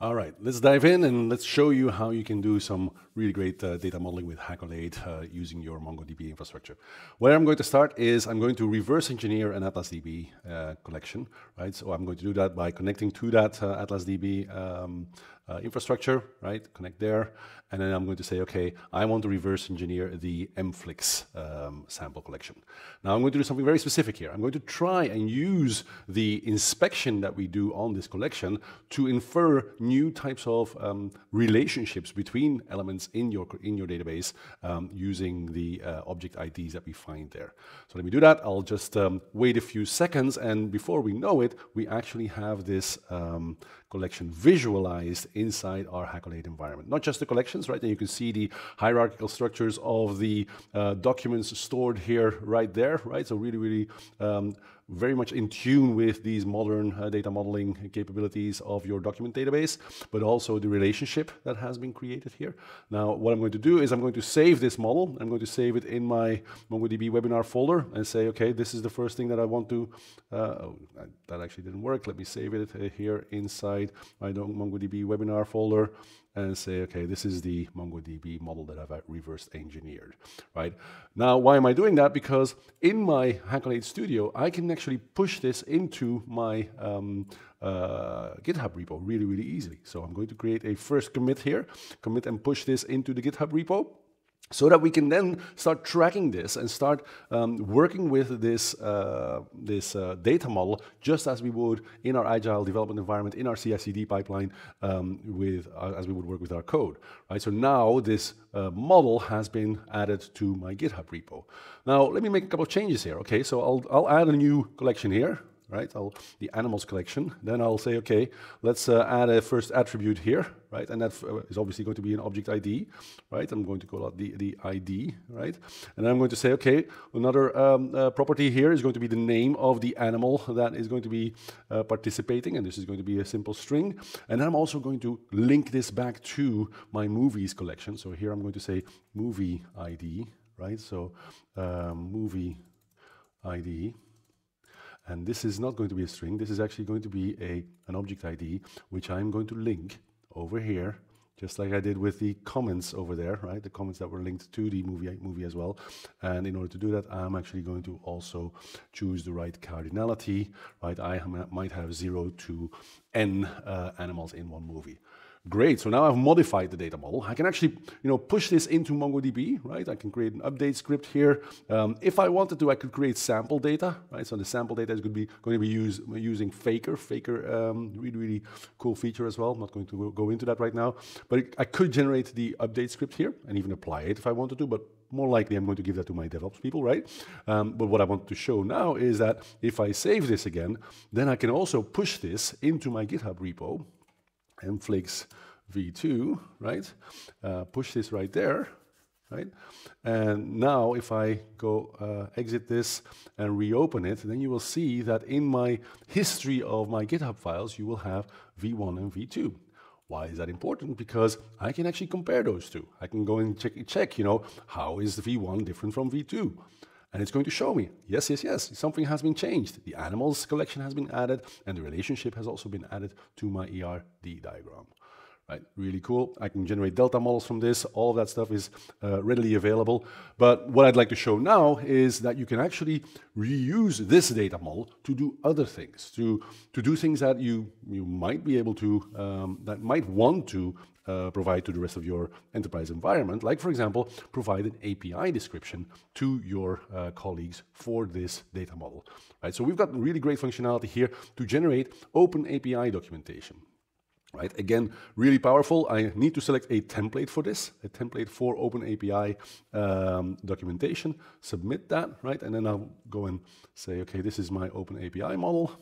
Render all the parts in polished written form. All right, let's dive in and let's show you how you can do some really great data modeling with Hackolade using your MongoDB infrastructure. Where I'm going to start is I'm going to reverse engineer an Atlas DB collection, right? So I'm going to do that by connecting to that Atlas DB infrastructure, right? Connect there, and then I'm going to say, okay, I want to reverse engineer the MFLIX sample collection. Now I'm going to do something very specific here. I'm going to try and use the inspection that we do on this collection to infer new types of relationships between elements in your database using the object IDs that we find there. So let me do that. I'll just wait a few seconds, and before we know it, we actually have this collection visualized inside our Hackolade environment. Not just the collections, right? And you can see the hierarchical structures of the documents stored here, right there, right? So really, really very much in tune with these modern data modeling capabilities of your document database, but also the relationship that has been created here. Now, what I'm going to do is I'm going to save this model. I'm going to save it in my MongoDB webinar folder and say, okay, this is the first thing that I want to, oh, that actually didn't work. Let me save it here inside my MongoDB webinar folder and say, okay, this is the MongoDB model that I've reverse engineered, right? Now, why am I doing that? Because in my Hackolade Studio, I can actually push this into my GitHub repo really, really easily. So I'm going to create a first commit here, commit and push this into the GitHub repo, so that we can then start tracking this and start working with this, data model just as we would in our agile development environment, in our CI/CD pipeline, as we would work with our code. Right? So now this model has been added to my GitHub repo. Now let me make a couple of changes here. Okay, so I'll add a new collection here. Right, the animals collection. Then I'll say, okay, let's add a first attribute here, right? And that is obviously going to be an object ID, right? I'm going to call out the ID, right? And I'm going to say, okay, another property here is going to be the name of the animal that is going to be participating, and this is going to be a simple string. And I'm also going to link this back to my movies collection. So here I'm going to say movie ID, right? So movie ID. And this is not going to be a string. This is actually going to be an object ID, which I'm going to link over here, just like I did with the comments over there, right? The comments that were linked to the movie as well. And in order to do that, I'm actually going to also choose the right cardinality, right? I might have 0 to N animals in one movie. Great, so now I've modified the data model. I can actually, you know, push this into MongoDB, right? I can create an update script here. If I wanted to, I could create sample data, right? So the sample data is going to be using Faker. Faker, really, really cool feature as well. I'm not going to go into that right now. But I could generate the update script here and even apply it if I wanted to, but more likely I'm going to give that to my DevOps people, right? But what I want to show now is that if I save this again, then I can also push this into my GitHub repo, MFLIX v2, right? Push this right there, right? And now if I go exit this and reopen it, then you will see that in my history of my GitHub files, you will have v1 and v2. Why is that important? Because I can actually compare those two. I can go and check, you know, how is the v1 different from v2? And it's going to show me, yes, yes, yes, something has been changed. The animals collection has been added, and the relationship has also been added to my ERD diagram. Right, really cool. I can generate delta models from this. All of that stuff is readily available. But what I'd like to show now is that you can actually reuse this data model to do other things, to do things that you might be able to, that might want to provide to the rest of your enterprise environment, like, for example, provide an API description to your colleagues for this data model. Right? So we've got really great functionality here to generate open API documentation. Right? Again, really powerful. I need to select a template for this, a template for OpenAPI documentation, submit that, right? And then I'll go and say, okay, this is my OpenAPI model,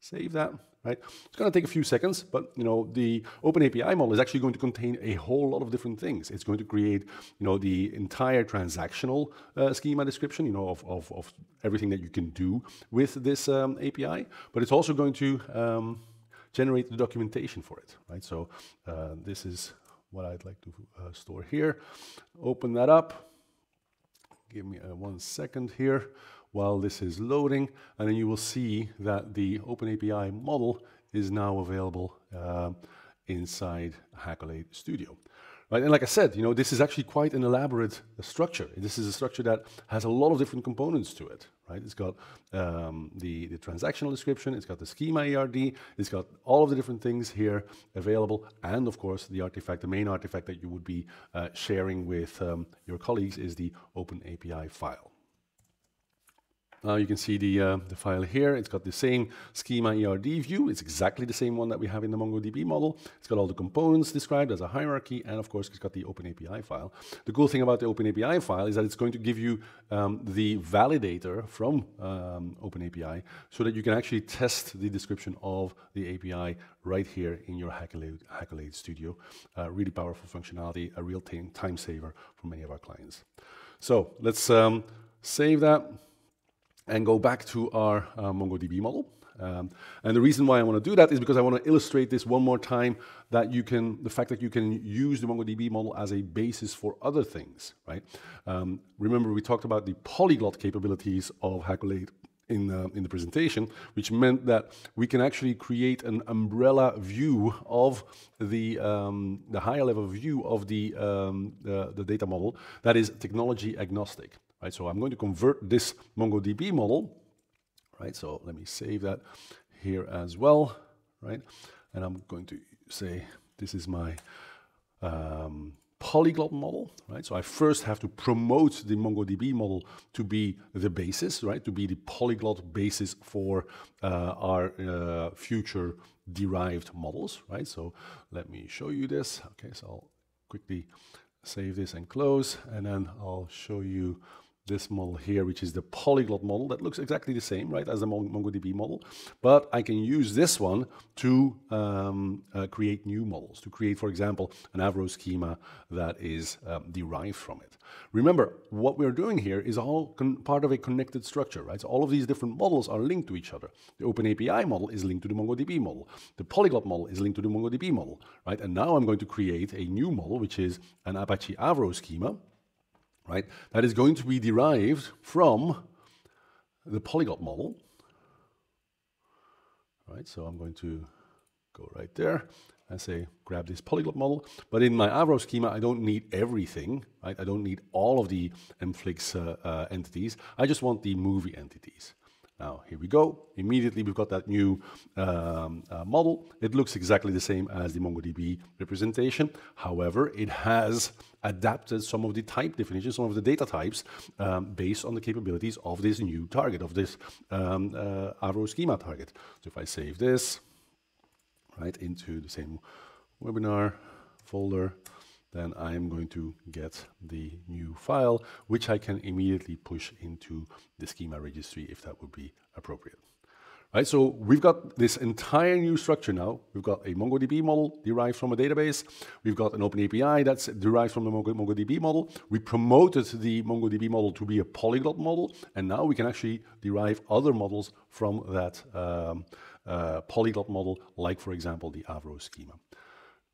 save that. Right? It's going to take a few seconds, but you know the OpenAPI model is actually going to contain a whole lot of different things. It's going to create, you know, the entire transactional schema description, you know, of everything that you can do with this API. But it's also going to generate the documentation for it, right? So this is what I'd like to store here. Open that up. Give me 1 second here while this is loading, and then you will see that the OpenAPI model is now available inside Hackolade Studio. Right? And like I said, you know, this is actually quite an elaborate structure. This is a structure that has a lot of different components to it. Right? It's got the transactional description, it's got the schema ERD, it's got all of the different things here available, and of course the artifact, the main artifact that you would be sharing with your colleagues is the OpenAPI file. Now you can see the file here. It's got the same schema ERD view. It's exactly the same one that we have in the MongoDB model. It's got all the components described as a hierarchy, and of course, it's got the OpenAPI file. The cool thing about the OpenAPI file is that it's going to give you the validator from OpenAPI so that you can actually test the description of the API right here in your Hackolade Studio. Really powerful functionality, a real time saver for many of our clients. So let's save that and go back to our MongoDB model. And the reason why I want to do that is because I want to illustrate this one more time, that you can, the fact that you can use the MongoDB model as a basis for other things, right? Remember, we talked about the polyglot capabilities of Hackolade in the presentation, which meant that we can actually create an umbrella view of the higher level view of the data model that is technology agnostic. Right, so I'm going to convert this MongoDB model, right? So let me save that here as well, right? And I'm going to say this is my polyglot model, right? So I first have to promote the MongoDB model to be the basis, right? To be the polyglot basis for our future derived models, right? So let me show you this. Okay, so I'll quickly save this and close, and then I'll show you this model here, which is the polyglot model that looks exactly the same, right, as the MongoDB model, but I can use this one to create new models, to create, for example, an Avro schema that is derived from it. Remember, what we're doing here is all part of a connected structure, right? So all of these different models are linked to each other. The OpenAPI model is linked to the MongoDB model. The polyglot model is linked to the MongoDB model, right? And now I'm going to create a new model, which is an Apache Avro schema, right, that is going to be derived from the polyglot model. Right, so I'm going to go right there and say, grab this polyglot model. But in my Avro schema, I don't need everything, right? I don't need all of the MFLIX entities. I just want the movie entities. Now, here we go. Immediately, we've got that new model. It looks exactly the same as the MongoDB representation. However, it has adapted some of the type definitions, some of the data types, based on the capabilities of this new target, of this Avro schema target. So if I save this right into the same webinar folder, then I am going to get the new file, which I can immediately push into the schema registry if that would be appropriate. Right, so we've got this entire new structure now. We've got a MongoDB model derived from a database. We've got an OpenAPI that's derived from the MongoDB model. We promoted the MongoDB model to be a polyglot model, and now we can actually derive other models from that polyglot model, like, for example, the Avro schema.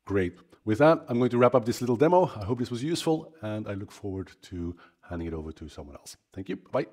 Great. With that, I'm going to wrap up this little demo. I hope this was useful, and I look forward to handing it over to someone else. Thank you. Bye.